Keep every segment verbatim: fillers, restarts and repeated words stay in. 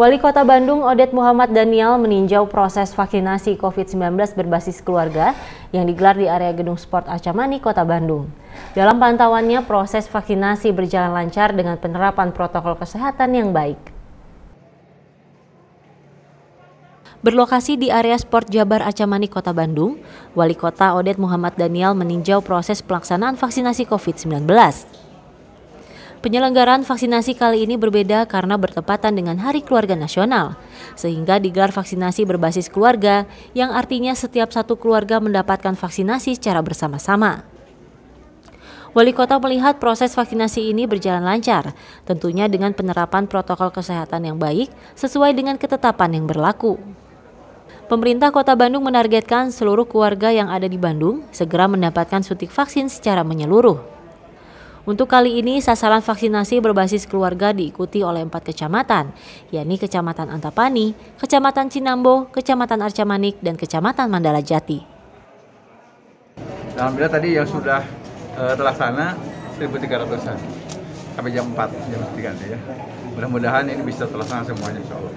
Wali Kota Bandung Oded Muhammad Danial meninjau proses vaksinasi COVID sembilan belas berbasis keluarga yang digelar di area Gedung Sport Arcamanik, Kota Bandung. Dalam pantauannya, proses vaksinasi berjalan lancar dengan penerapan protokol kesehatan yang baik. Berlokasi di area Sport Jabar Arcamanik, Kota Bandung, Wali Kota Oded Muhammad Danial meninjau proses pelaksanaan vaksinasi COVID sembilan belas. Penyelenggaraan vaksinasi kali ini berbeda karena bertepatan dengan Hari Keluarga Nasional, sehingga digelar vaksinasi berbasis keluarga yang artinya setiap satu keluarga mendapatkan vaksinasi secara bersama-sama. Wali Kota melihat proses vaksinasi ini berjalan lancar, tentunya dengan penerapan protokol kesehatan yang baik sesuai dengan ketetapan yang berlaku. Pemerintah Kota Bandung menargetkan seluruh keluarga yang ada di Bandung segera mendapatkan suntik vaksin secara menyeluruh. Untuk kali ini, sasaran vaksinasi berbasis keluarga diikuti oleh empat kecamatan, yakni Kecamatan Antapani, Kecamatan Cinambo, Kecamatan Arcamanik, dan Kecamatan Mandala Jati. Alhamdulillah tadi yang sudah uh, terlaksana seribu tiga ratusan, sampai jam empat, jam tiga ya. Mudah-mudahan ini bisa terlaksana semuanya, insya Allah.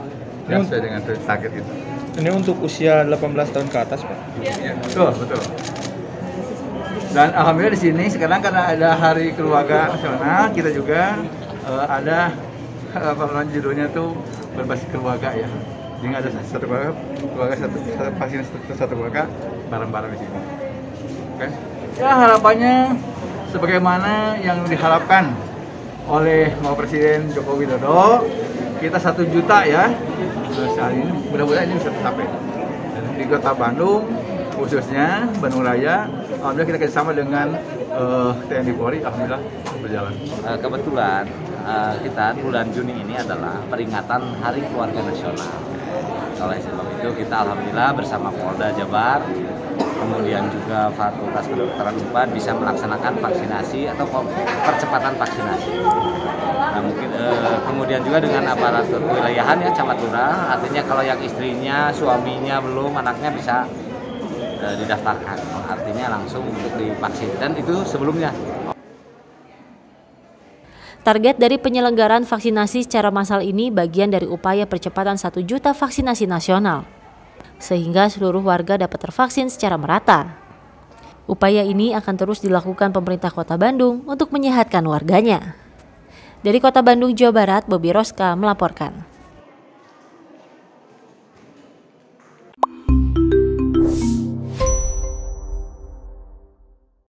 Ya, sesuai dengan target itu. Ini untuk usia delapan belas tahun ke atas, Pak? Iya, betul, betul. Dan alhamdulillah di sini sekarang karena ada Hari Keluarga Nasional, kita juga uh, ada apa judulnya tuh berbasis keluarga ya. Jadi ada satu keluarga, keluarga satu, satu pasien satu, satu keluarga bareng-bareng di sini. Oke. Okay. Ya harapannya sebagaimana yang diharapkan oleh Bapak Presiden Joko Widodo, kita satu juta ya. Terus hari ini mudah-mudahan ini bisa tercapai. Dan di Kota Bandung khususnya Bandung Raya, alhamdulillah kita kerjasama dengan uh, T N I Polri, alhamdulillah berjalan. Uh, kebetulan uh, kita bulan Juni ini adalah peringatan Hari Keluarga Nasional. Oleh sebab itu kita alhamdulillah bersama Polda Jabar, kemudian juga Fakultas Kedokteran Unpad bisa melaksanakan vaksinasi atau percepatan vaksinasi. Nah, mungkin eh, kemudian juga dengan aparat kewilayahan ya, camat lurah, artinya kalau yang istrinya, suaminya belum, anaknya bisa eh, didaftarkan. Artinya langsung untuk divaksin dan itu sebelumnya. Target dari penyelenggaraan vaksinasi secara massal ini bagian dari upaya percepatan satu juta vaksinasi nasional, sehingga seluruh warga dapat tervaksin secara merata. Upaya ini akan terus dilakukan pemerintah Kota Bandung untuk menyehatkan warganya. Dari Kota Bandung, Jawa Barat, Bobi Roska melaporkan.